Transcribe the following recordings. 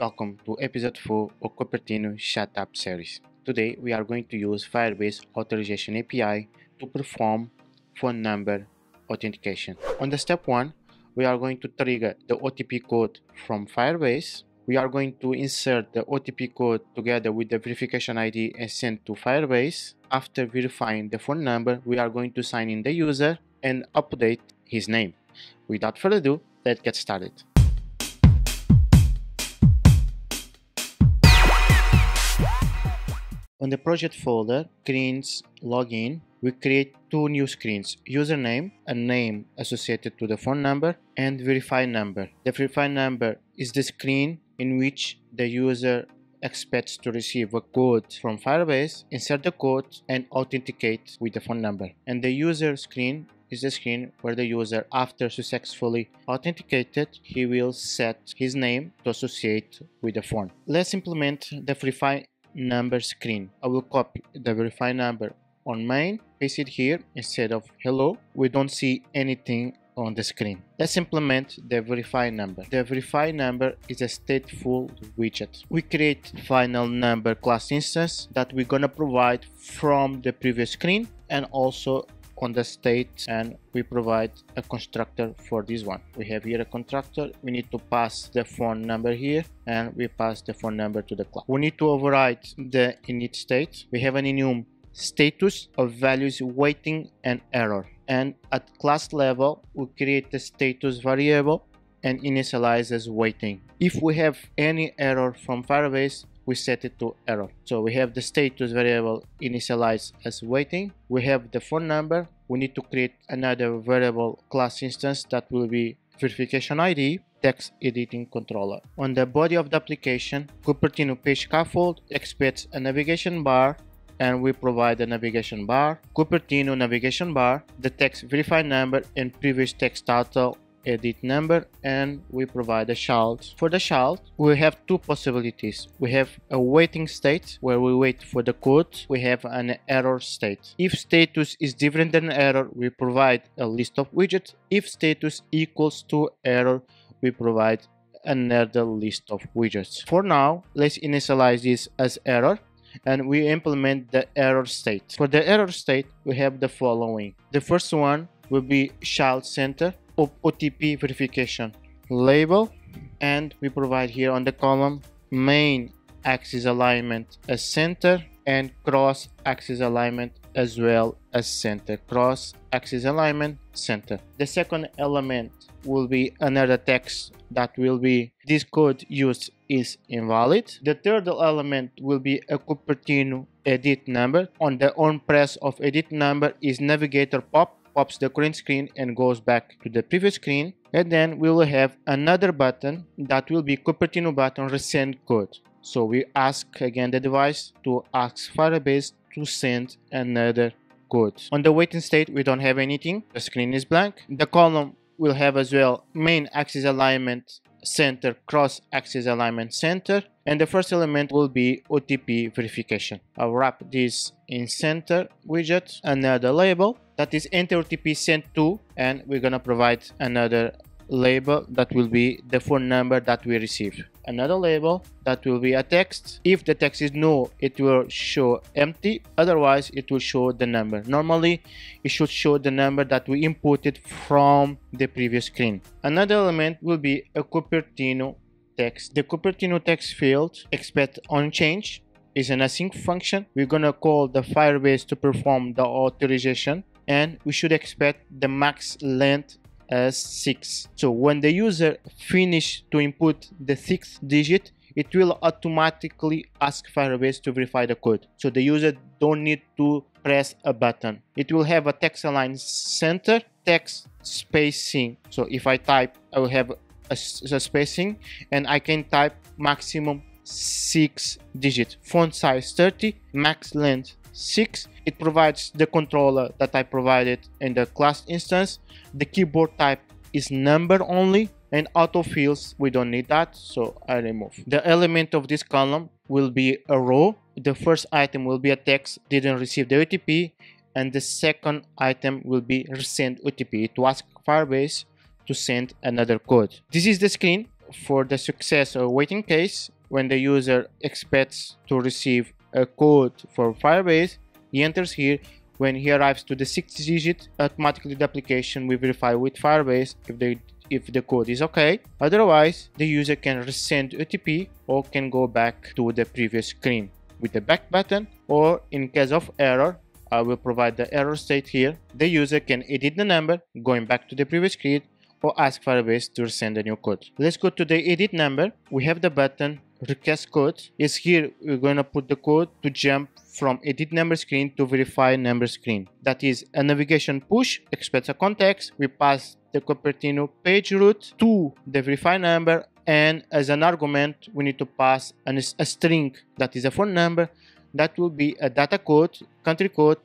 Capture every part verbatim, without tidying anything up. Welcome to episode four of Cupertino Shut Up series. Today we are going to use Firebase Authentication A P I to perform phone number authentication. On the step one, we are going to trigger the O T P code from Firebase. We are going to insert the O T P code together with the verification I D and send to Firebase. After verifying the phone number, we are going to sign in the user and update his name. Without further ado, let's get started. On the project folder, screens login, we create two new screens, username, a name associated to the phone number, and verify number. The verify number is the screen in which the user expects to receive a code from Firebase, insert the code, and authenticate with the phone number. And the user screen is the screen where the user, after successfully authenticated, he will set his name to associate with the phone. Let's implement the verify number screen. I will copy the verify number on main, paste it here instead of hello. We don't see anything on the screen. Let's implement the verify number. The verify number is a stateful widget. We create final number class instance that we're gonna provide from the previous screen and also on the state, and we provide a constructor for this one. We have here a constructor. We need to pass the phone number here, and we pass the phone number to the class. We need to override the init state. We have an enum status of values waiting and error, and at class level we create the status variable and initialize as waiting. If we have any error from Firebase, we set it to error. So we have the status variable initialized as waiting. We have the phone number. We need to create another variable class instance that will be verification I D, text editing controller. On the body of the application, Cupertino page scaffold expects a navigation bar, and we provide a navigation bar, Cupertino navigation bar, the text verify number, and previous text title edit number, and we provide a child. For the child, we have two possibilities. We have a waiting state where we wait for the code. We have an error state. If status is different than error, we provide a list of widgets. If status equals to error, we provide another list of widgets. For now, let's initialize this as error, and we implement the error state. For the error state, we have the following. The first one will be child center of O T P verification label, and we provide here on the column main axis alignment as center and cross axis alignment as well as center, cross axis alignment center. The second element will be another text that will be this code used is invalid. The third element will be a Cupertino edit number. On the on press of edit number is navigator pop, pops the current screen and goes back to the previous screen. And then we will have another button that will be Cupertino button resend code. So we ask again the device to ask Firebase to send another code. On the waiting state, we don't have anything. The screen is blank. The column will have as well main axis alignment center, cross axis alignment center, and the first element will be O T P verification. I'll wrap this in center widget, another label that is enter O T P sent to, and we're gonna provide another label that will be the phone number that we received, another label that will be a text. If the text is null, it will show empty, otherwise it will show the number. Normally it should show the number that we inputted from the previous screen. Another element will be a Cupertino text. The Cupertino text field expects on change is an async function. We're gonna call the Firebase to perform the authorization, and we should expect the max length as six. So when the user finishes to input the sixth digit, it will automatically ask Firebase to verify the code. So the user don't need to press a button. It will have a text align center, text spacing. So if I type, I will have a, a spacing, and I can type maximum six digits, font size thirty, max length six. It provides the controller that I provided in the class instance. The keyboard type is number only, and autofills, we don't need that, so I remove. The element of this column will be a row. The first item will be a text, didn't receive the O T P, and the second item will be resend O T P to ask Firebase to send another code. This is the screen for the success or waiting case, when the user expects to receive a code from Firebase, he enters here. When he arrives to the sixth digit, automatically the application will verify with Firebase if the, if the code is okay. Otherwise, the user can resend O T P or can go back to the previous screen with the back button, or in case of error, I will provide the error state here. The user can edit the number, going back to the previous screen, or ask Firebase to resend a new code. Let's go to the edit number. We have the button request code. It's here we're going to put the code to jump from edit number screen to verify number screen. That is a navigation push, expects a context. We pass the Cupertino page route to the verify number, and as an argument we need to pass an, a string that is a phone number. That will be a data code, country code,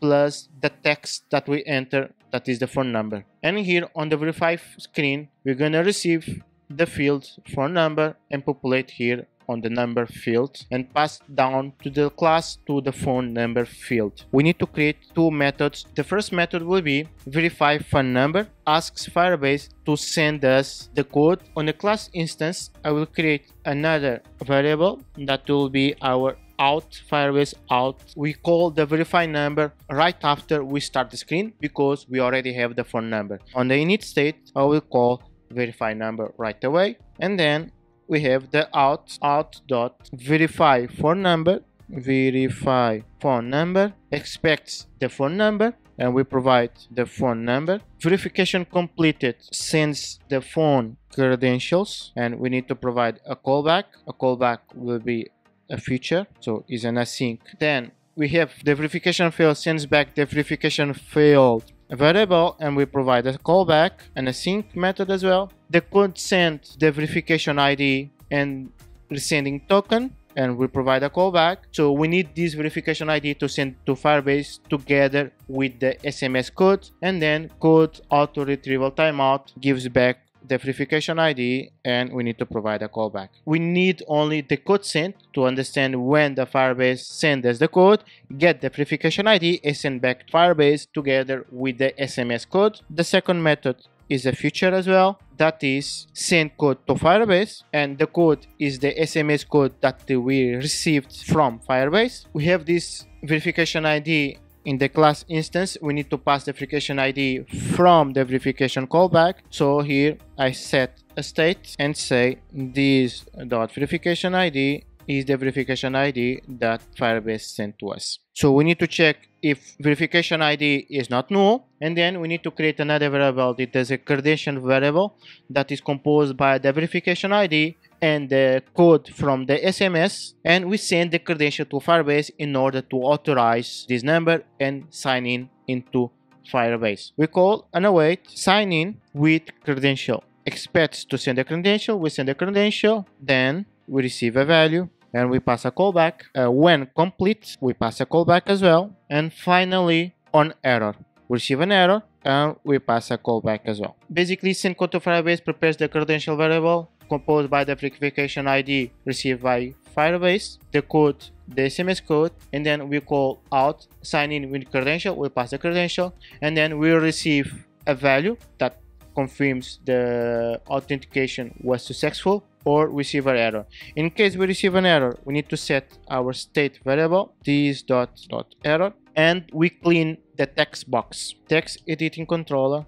plus the text that we enter, that is the phone number. And here on the verify screen we're going to receive the field phone number and populate here on the number field and pass down to the class to the phone number field. We need to create two methods. The first method will be verify phone number, asks Firebase to send us the code. On the class instance, I will create another variable that will be our out, Firebase out. We call the verify number right after we start the screen because we already have the phone number. On the init state, I will call verify number right away, and then we have the out out dot verify phone number. Verify phone number expects the phone number, and we provide the phone number. Verification completed sends the phone credentials, and we need to provide a callback. A callback will be a feature, so is an async. Then we have the verification failed sends back the verification failed variable, and we provide a callback and a sync method as well. The code sent the verification I D and resending token, and we provide a callback. So we need this verification I D to send to Firebase together with the S M S code, and then code auto retrieval timeout gives back the verification I D, and we need to provide a callback. We need only the code sent to understand when the Firebase sends us the code, get the verification I D and send back to Firebase together with the S M S code. The second method is a feature as well, that is send code to Firebase, and the code is the S M S code that we received from Firebase. We have this verification I D in the class instance. We need to pass the verification I D from the verification callback. So here I set a state and say this dot verification I D is the verification I D that Firebase sent to us. So we need to check if verification I D is not null, and then we need to create another variable. It is a credential variable that is composed by the verification I D and the code from the S M S, and we send the credential to Firebase in order to authorize this number and sign in into Firebase. We call an await sign in with credential. Expects to send a credential, we send a credential, then we receive a value and we pass a callback. Uh, when complete, we pass a callback as well. And finally, on error, we receive an error and we pass a callback as well. Basically, send code to Firebase prepares the credential variable composed by the verification I D received by Firebase, the code, the S M S code, and then we call out sign in with credential, we pass the credential, and then we receive a value that confirms the authentication was successful or receive an error. In case we receive an error, we need to set our state variable, this dot dot error, and we clean the text box. Text editing controller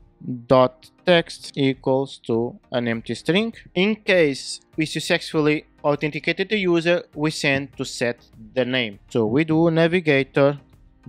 dot text equals to an empty string. In case we successfully authenticated the user, we send to set the name. So we do navigator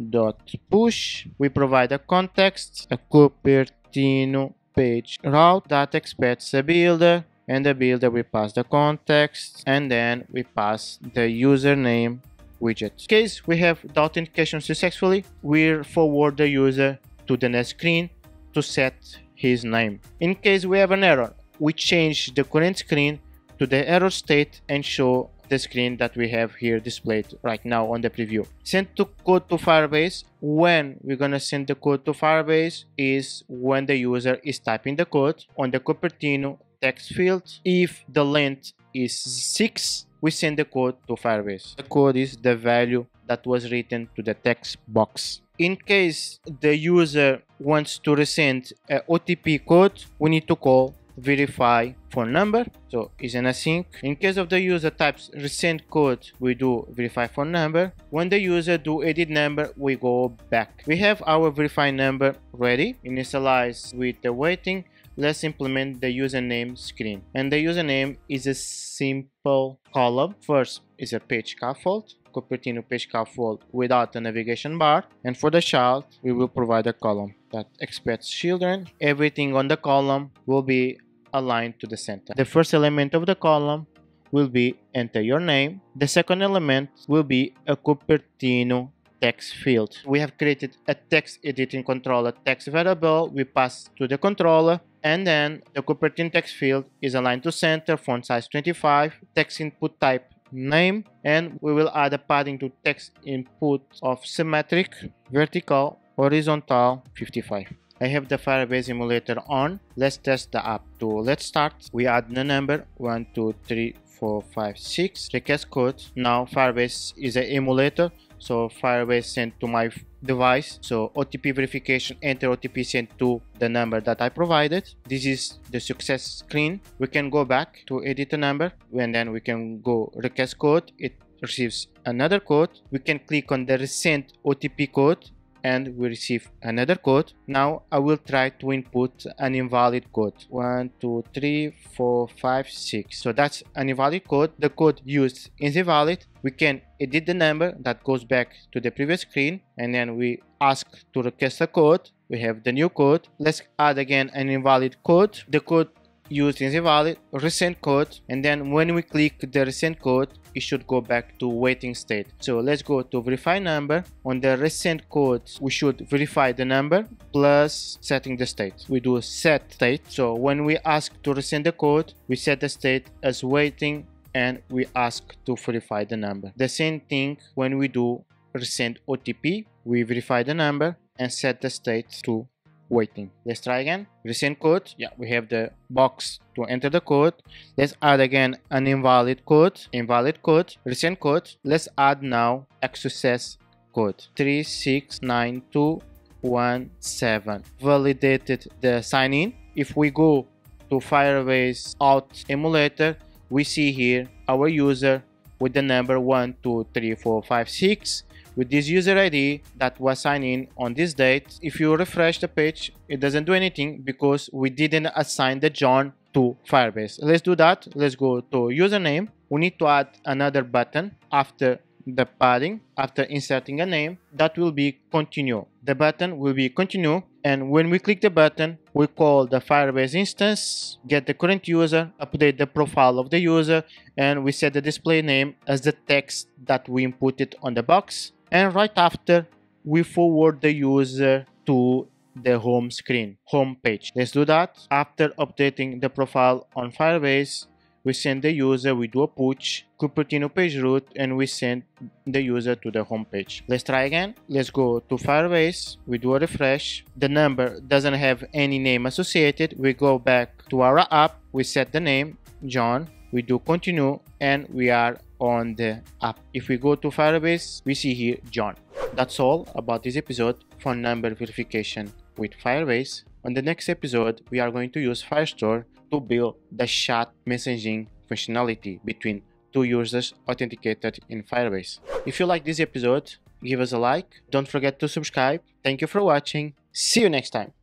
dot push. We provide a context, a Cupertino page route that expects a builder, and the builder we pass the context, and then we pass the username widget. In case we have the authentication successfully, we forward the user to the next screen to set his name. In case we have an error, we change the current screen to the error state and show the screen that we have here displayed right now on the preview. Send to code to Firebase. When we're gonna send the code to Firebase is when the user is typing the code on the Cupertino text field. If the length is six, we send the code to Firebase. The code is the value that was written to the text box. In case the user wants to resend an O T P code, we need to call verify phone number, so it's an async. In case of the user types recent code, we do verify phone number. When the user do edit number, we go back. We have our verify number ready, initialize with the waiting. Let's implement the username screen, and the username is a simple column. First is a page scaffold, Cupertino page scaffold without a navigation bar, and for the child we will provide a column that expects children. Everything on the column will be aligned to the center. The first element of the column will be enter your name. The second element will be a Cupertino text field. We have created a text editing controller text variable we pass to the controller, and then the Cupertino text field is aligned to center, font size twenty-five, text input type name, and we will add a padding to text input of symmetric, vertical, horizontal fifty-five. I have the Firebase emulator on. Let's test the app tool. Let's start. We add the number one two three four five six, request code. Now Firebase is an emulator, so Firebase sent to my device. So O T P verification, enter O T P sent to the number that I provided. This is the success screen. We can go back to edit the number, and then we can go request code. It receives another code. We can click on the recent O T P code and we receive another code. Now I will try to input an invalid code, one two three four five six, so that's an invalid code. The code used is invalid. We can edit the number that goes back to the previous screen, and then we ask to request a code. We have the new code. Let's add again an invalid code. The code used is invalid, recent code, and then when we click the recent code, it should go back to waiting state. So let's go to verify number. On the recent code, we should verify the number plus setting the state. We do set state. So when we ask to resend the code, we set the state as waiting and we ask to verify the number. The same thing when we do resend O T P, we verify the number and set the state to waiting. Let's try again. Recent code. Yeah, we have the box to enter the code. Let's add again an invalid code. Invalid code. Recent code. Let's add now a success code. three six nine two one seven. Validated the sign in. If we go to Firebase Auth emulator, we see here our user with the number one two three four five six. With this user I D that was signed in on this date. If you refresh the page, it doesn't do anything because we didn't assign the John to Firebase. Let's do that. Let's go to username. We need to add another button after the padding, after inserting a name. That will be continue. The button will be continue, and when we click the button, we call the Firebase instance, get the current user, update the profile of the user, and we set the display name as the text that we inputted on the box. And right after, we forward the user to the home screen, home page. Let's do that. After updating the profile on Firebase, we send the user, we do a push, Cupertino page root, and we send the user to the home page. Let's try again. Let's go to Firebase, we do a refresh. The number doesn't have any name associated. We go back to our app, we set the name, John, we do continue, and we are on the app. If we go to Firebase, we see here John. That's all about this episode, phone number verification with Firebase. On the next episode, we are going to use Firestore to build the chat messaging functionality between two users authenticated in Firebase. If you like this episode, give us a like. Don't forget to subscribe. Thank you for watching. See you next time.